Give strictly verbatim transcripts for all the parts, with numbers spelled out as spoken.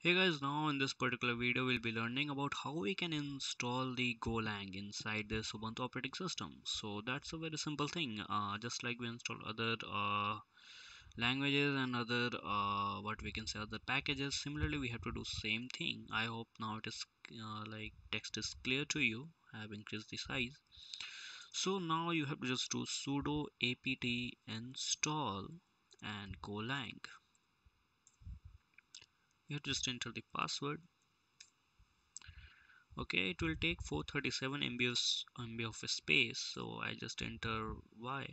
Hey guys, now in this particular video we'll be learning about how we can install the GoLang inside this Ubuntu operating system. So that's a very simple thing, uh, just like we install other uh, languages and other uh, what we can say other packages. Similarly, we have to do same thing. I hope now it is uh, like text is clear to you. I have increased the size. So now you have to just do sudo apt install and GoLang. You have to just enter the password. Okay, it will take four hundred thirty-seven M B of space, so I just enter Y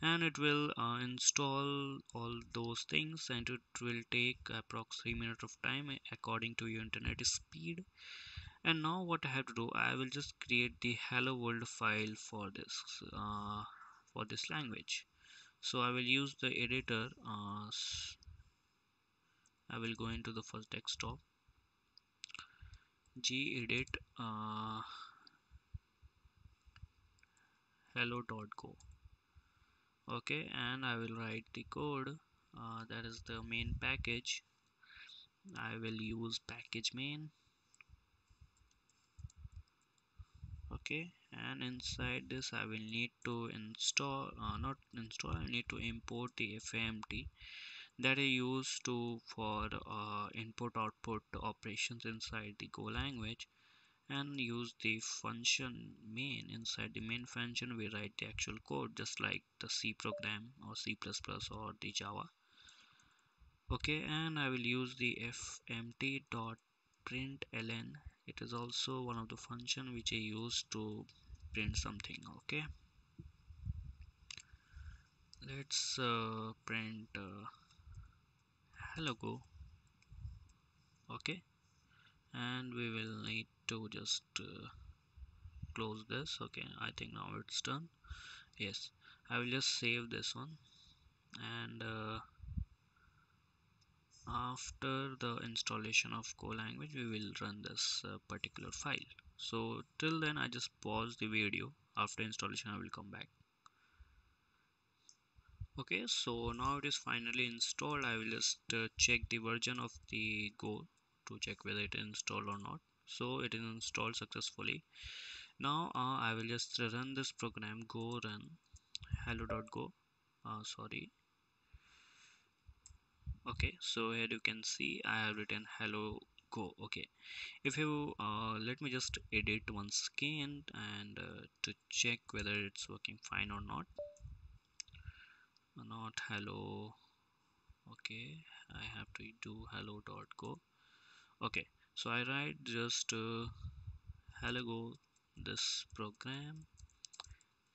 and it will uh, install all those things, and it will take approximately three minutes of time according to your internet speed. And now what I have to do, I will just create the hello world file for this uh, for this language. So I will use the editor. uh, I will go into the first desktop, gedit uh, hello dot go. Okay, and I will write the code. Uh, that is the main package. I will use package main. Okay, and inside this I will need to install, uh, not install, I need to import the F M T that I used to for uh, input output operations inside the Go language, and use the function main. Inside the main function we write the actual code, just like the C program or C plus plus or the Java. Okay, and I will use the F M T dot println. It is also one of the function which I use to print something. Okay, let's uh, print uh, hello go. Okay, and we will need to just uh, close this. Okay, I think now it's done. Yes, I will just save this one, and uh, after the installation of Go language we will run this uh, particular file. So till then I just pause the video. After installation I will come back. Okay, so now it is finally installed. I will just uh, check the version of the Go to check whether it is installed or not. So it is installed successfully. Now uh, I will just run this program, go run hello dot go. Uh, sorry. Okay, so here you can see I have written hello go. Okay, if you uh, let me just edit once again and uh, to check whether it's working fine or not. Not hello. Okay, I have to do hello dot go. Okay, so I write just uh, hello go. This program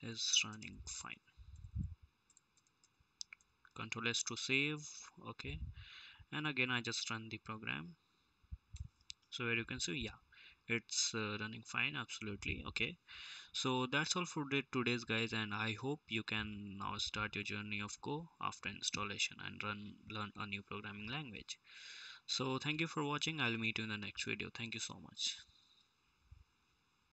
is running fine. Control S to save. Okay, and again I just run the program. So here you can see, yeah, it's uh, running fine, absolutely. Okay, so that's all for today's guys, and I hope you can now start your journey of Go after installation and run learn a new programming language. So thank you for watching. I'll meet you in the next video. Thank you so much.